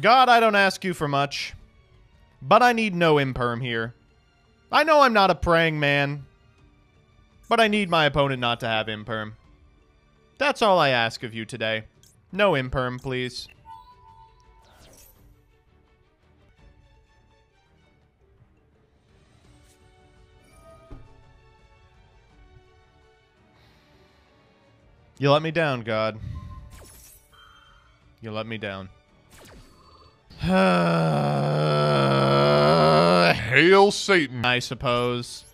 God, I don't ask you for much, but I need no imperm here. I know I'm not a praying man, but I need my opponent not to have imperm. That's all I ask of you today. No imperm, please. You let me down, God. You let me down. Hail Satan, I suppose.